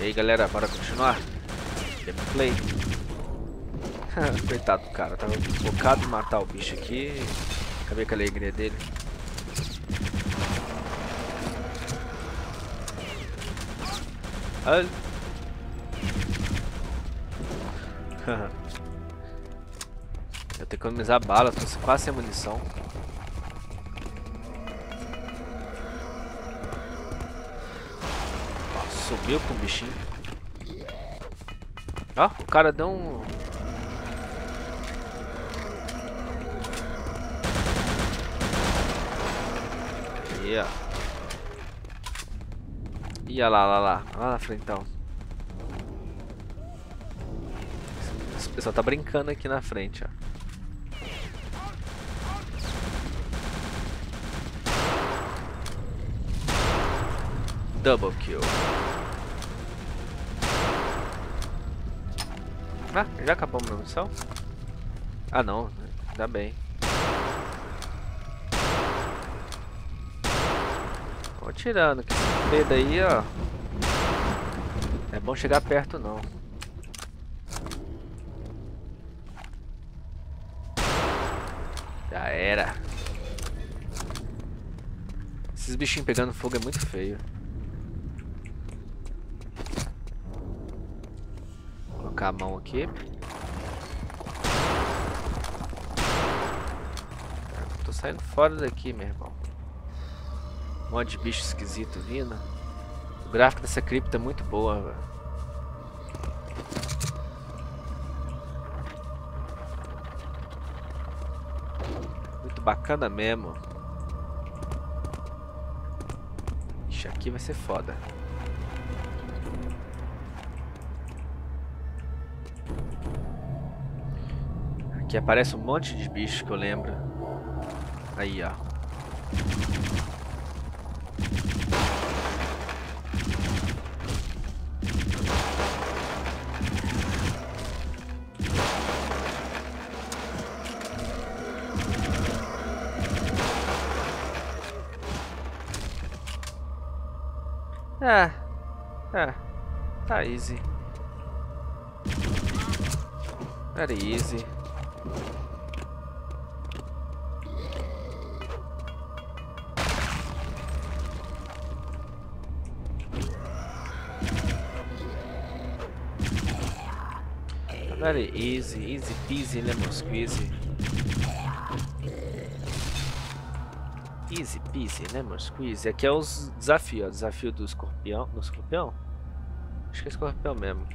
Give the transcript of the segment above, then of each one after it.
E aí galera, bora continuar? Gameplay. Coitado do cara, tava focado em matar o bicho aqui. Acabei com a alegria dele. Olha. Eu tenho que economizar balas, tô quase sem munição. Subiu com o bichinho. Ó, o cara deu um... Yeah. Ia lá na frente então. Esse pessoal tá brincando aqui na frente, ó. Double kill. Ah, já acabou a munição? Ah não, ainda bem. Vou tirando, que esse medo aí, ó. É bom chegar perto não. Já era. Esses bichinhos pegando fogo é muito feio. A mão aqui. Tô saindo fora daqui, meu irmão. Um monte de bicho esquisito vindo. O gráfico dessa cripta é muito boa, véio. Muito bacana mesmo. Ixi, aqui vai ser foda. Que aparece um monte de bicho que eu lembro. Aí, ó. Ah, tá easy. Era easy. Very easy, easy peasy, lemon squeezy. Easy peasy, lemon squeezy. Aqui é os desafios, ó. Desafio do escorpião. Do escorpião? Acho que é escorpião mesmo.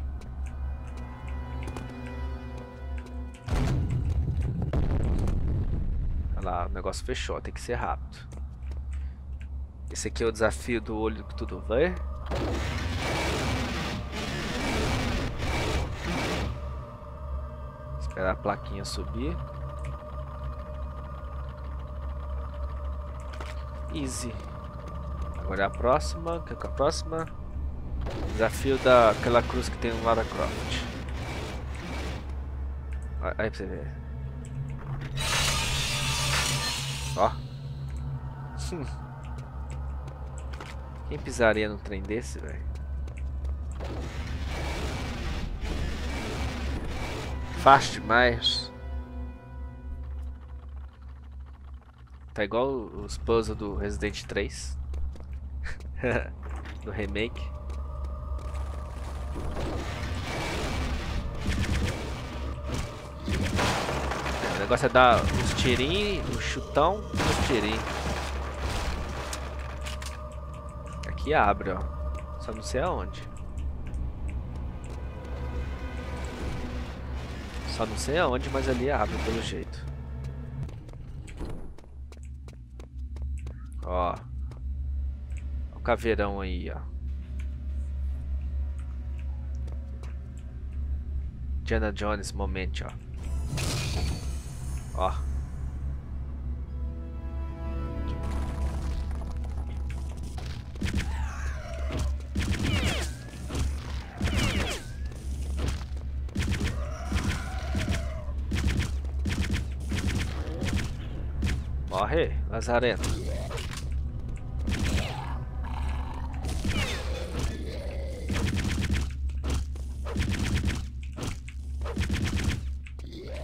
Olha lá, o negócio fechou, tem que ser rápido. Esse aqui é o desafio do olho que tudo vê. Esperar a plaquinha subir. Easy. Agora é a próxima. Quer que é a próxima? Desafio daquela cruz que tem no Lara Croft. Aí pra você ver. Ó. Quem pisaria num trem desse, velho? Fácil demais. Tá igual os puzzles do Resident 3. Do remake. O negócio é dar uns tirinhos, um chutão e uns tirinhos. Aqui abre, ó. Só não sei aonde. Só não sei aonde, mas ali abre pelo jeito. Ó. O caveirão aí, ó. Diana Jones, momento, ó. Ó. Morre, Lazareno.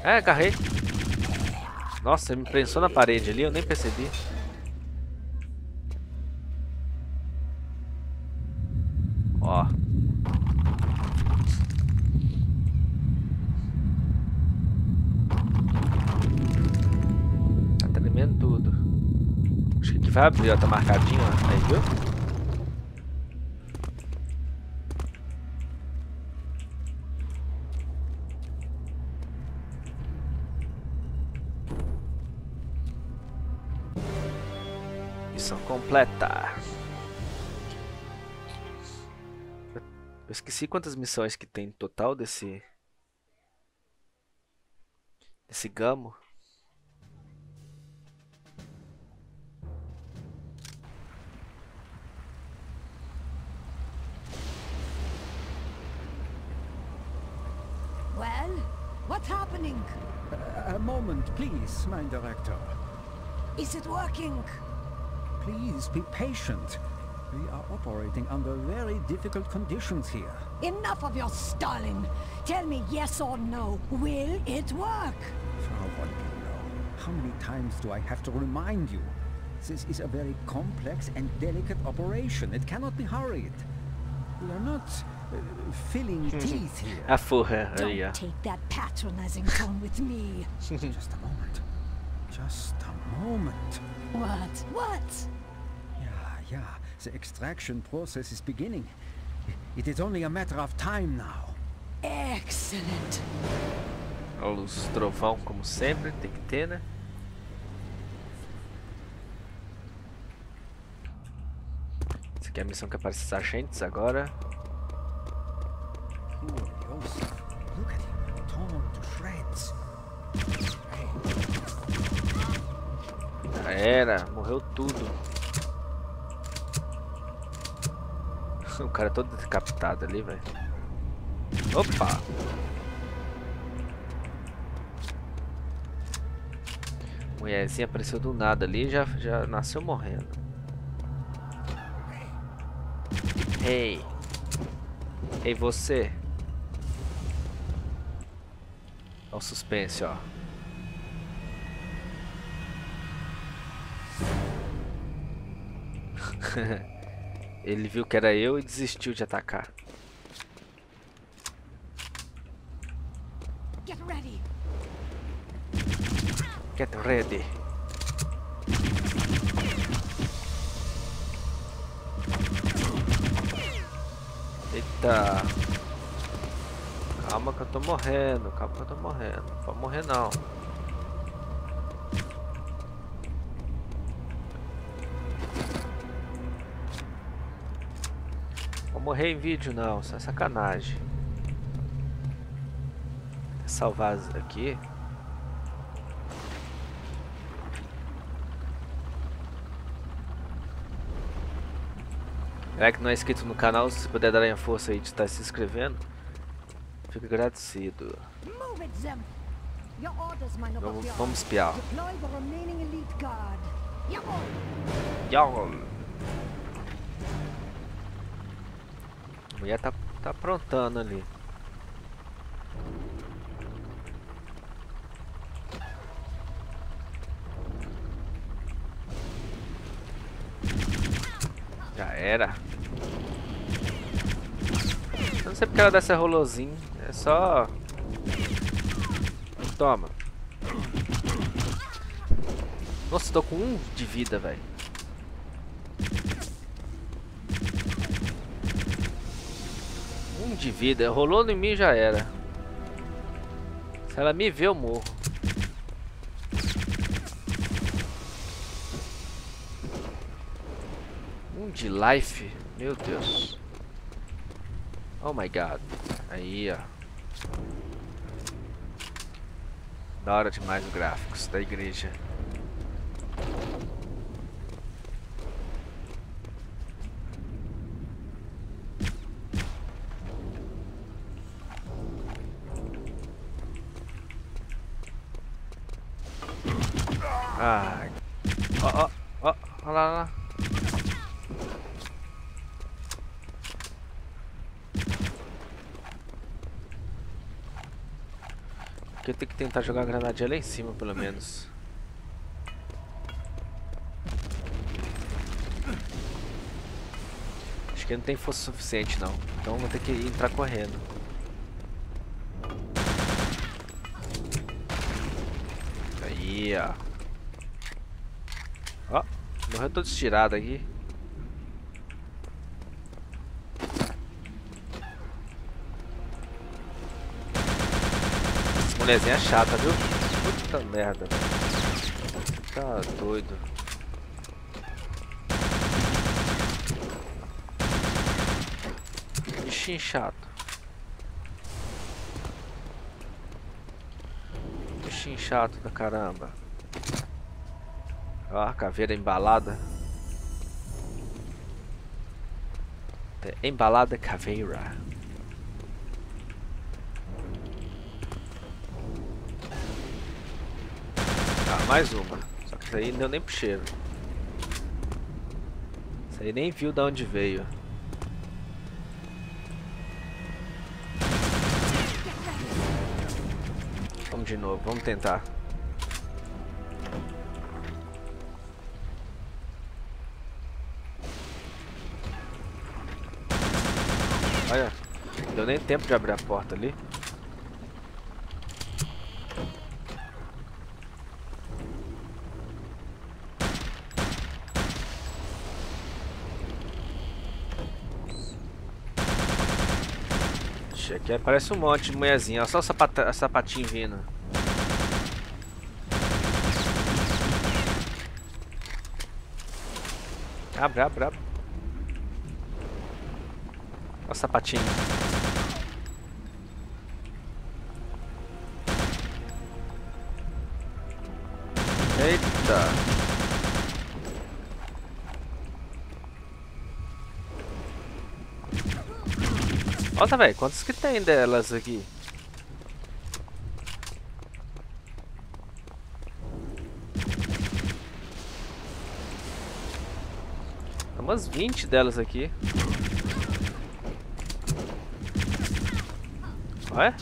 É, agarrei. Nossa, me prensou na parede ali, eu nem percebi. Ó. Tá tremendo tudo. Acho que aqui vai abrir, ó, tá marcadinho, ó. Aí, viu? Completa. Eu esqueci quantas missões que tem no total desse gamo. Well, what's happening? A moment, please, mein Director. Is it working? Please be patient. We are operating under very difficult conditions here. Enough of your stalling. Tell me yes or no. Will it work? Frau von Below, how many times do I have to remind you? This is a very complex and delicate operation. It cannot be hurried. We are not filling teeth here. Don't take that patronizing tone with me. Just a moment. Just a moment. What? What? Yeah. The extraction process is beginning. It is only a matter of time now. Excellent. A luz trovão, como sempre, tem que ter, né? Essa aqui é a missão que aparece os agentes agora. Curioso. Look at him, torn to shreds. Era, morreu tudo. O cara é todo decapitado ali, velho. Opa! Mulherzinha apareceu do nada ali e já nasceu morrendo. Ei! Ei, você! Olha o suspense, ó. Ele viu que era eu e desistiu de atacar. Get ready. Get ready. Eita. Calma que eu tô morrendo. Não pode morrer não. Morrer em vídeo não, isso é sacanagem. Vou salvar aqui. É que não é inscrito no canal, se puder dar a força aí de estar se inscrevendo, fico agradecido. Vamos espiar. A mulher tá aprontando ali. Já era. Eu não sei porque ela dá essa rolozinha. É só... Toma. Nossa, tô com 1 de vida, velho. De vida, rolou em mim, já era. Se ela me ver, eu morro. De life, meu Deus. Oh my god, aí ó. Da hora demais os gráficos da igreja. Olha lá. Porque eu tenho que tentar jogar a granadinha lá em cima, pelo menos. Acho que não tem força suficiente, não. Então vou ter que entrar correndo. Aí, ó. Ó, morreu todo estirado aqui. Mulherzinha chata, viu? Puta merda, velho. Tá doido. Bichinho chato. Bichinho chato da caramba. Ó, caveira embalada. Embalada caveira. Mais uma, só que isso aí não deu nem pro cheiro. Isso aí nem viu de onde veio. Vamos de novo, vamos tentar. Olha, não deu nem tempo de abrir a porta ali. Aqui parece um monte de mulherzinha, olha só o sapatinho vindo. Abre, abre, abre. Olha o sapatinho. Eita. Olha, velho, quantas que tem delas aqui? Tem umas 20 delas aqui. Olha.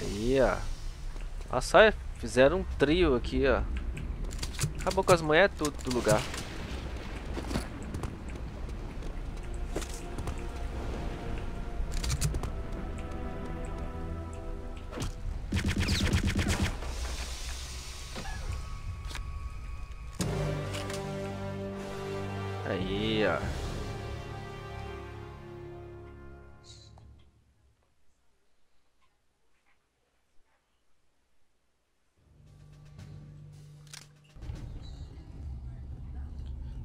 Aí, ó. Nossa, fizeram um trio aqui, ó. Acabou com as mulheres tudo do lugar. Aí, ó.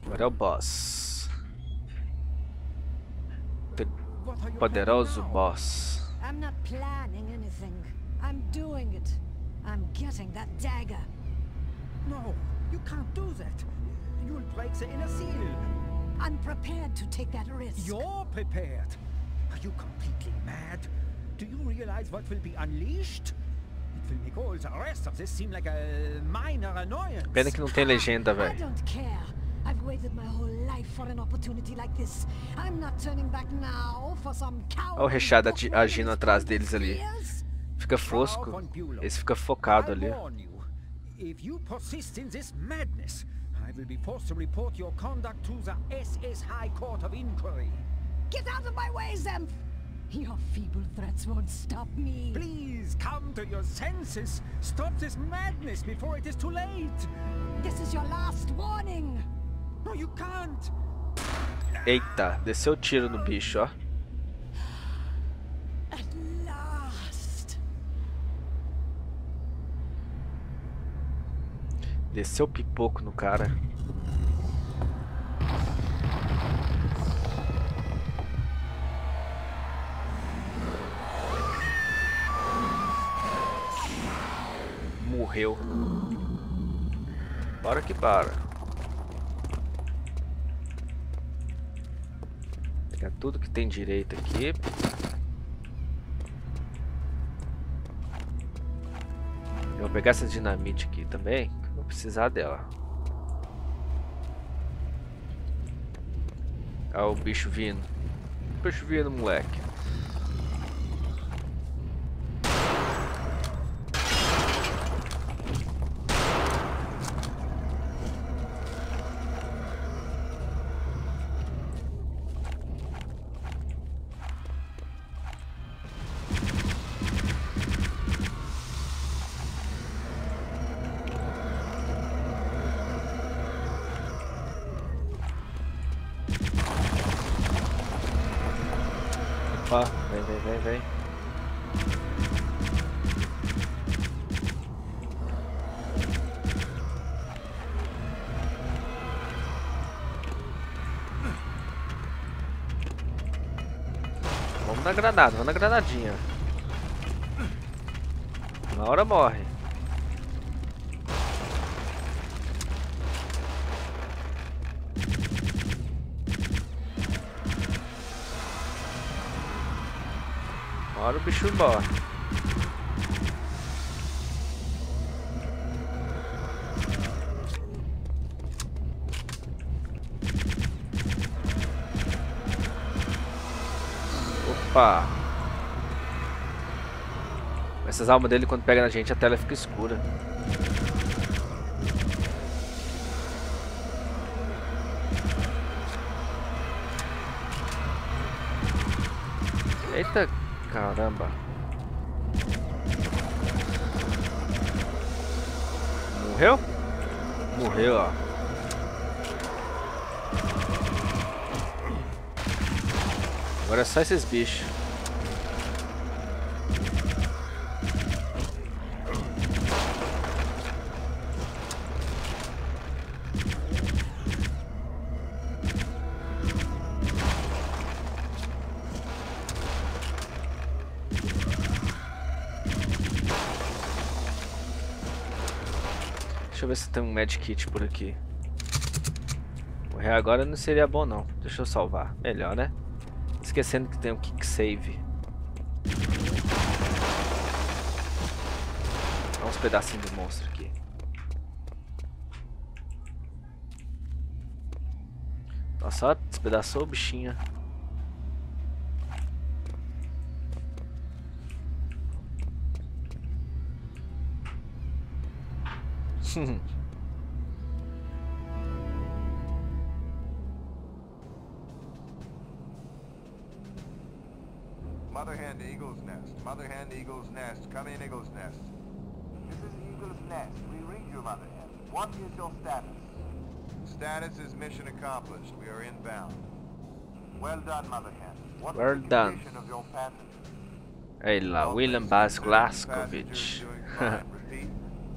Agora é o boss. Poderoso boss. I'm not planning anything. I'm doing it. I'm getting that dagger. No, you can't do that. You'll break the inner seal. I'm prepared to take that risk. You're prepared? Are you completely mad? Do you realize what will be unleashed? It will make all the rest of this seem like a minor annoyance. Pena que não tem legenda, velho. I don't care. I've waited my whole life for an opportunity like this. I'm not turning back now for some coward. Olha o Rechado agindo atrás deles ali. Fica fosco. Esse fica focado ali. If you persist in this madness, I will be forced to report your conduct to the SS High Court of Inquiry. Get out of my way, Zemp! Your feeble threats won't stop me. Please come to your senses. Stop this madness before it is too late. This is your last warning. No, you can't. Eita, desceu o tiro no bicho, ó. At last. Desceu o pipoco no cara. Morreu. Bora que para. Pegar tudo que tem direito aqui. Eu vou pegar essa dinamite aqui também. Vou precisar dela. Olha o bicho vindo. pra chover no moleque. Vem. Vamos na granada, vamos na granadinha. Na hora morre. Bora o bicho embora. Opa! Essas almas dele, quando pega na gente, a tela fica escura. Eita! Caramba. Morreu? Morreu, ó. Agora é só esses bichos. Deixa eu ver se tem um medkit por aqui. Morrer agora não seria bom não. Deixa eu salvar. Melhor, né? Esquecendo que tem um kick save. Dá uns pedacinhos de monstro aqui. Nossa, despedaçou o bichinho. Mother Hand, Eagle's Nest. Mother Hand, Eagle's Nest. Come in, Eagle's Nest. This is Eagle's Nest. We read you, Mother Hand. What is your status? Status is mission accomplished. We are inbound. Well done, Mother Hand. What well is the condition of your passenger? Hey, la William Blazkowicz.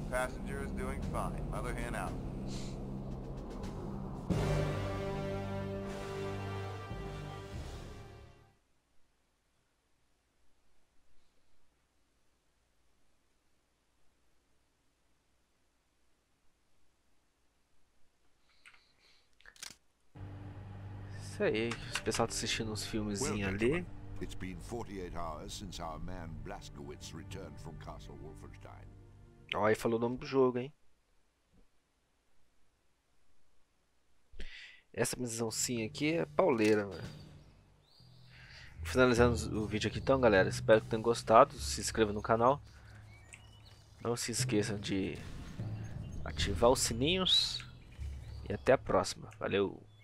Passenger is doing fine. Mother Hand out. Isso aí, os pessoal tá assistindo uns filmezinhos ali. It's been 48 hours since our man Blazkowicz returned from Castle Wolfenstein. Ó, aí falou o nome do jogo, hein? Essa missãozinha aqui é pauleira, velho. Finalizando o vídeo aqui então, galera. Espero que tenham gostado. Se inscreva no canal. Não se esqueçam de ativar os sininhos. E até a próxima. Valeu!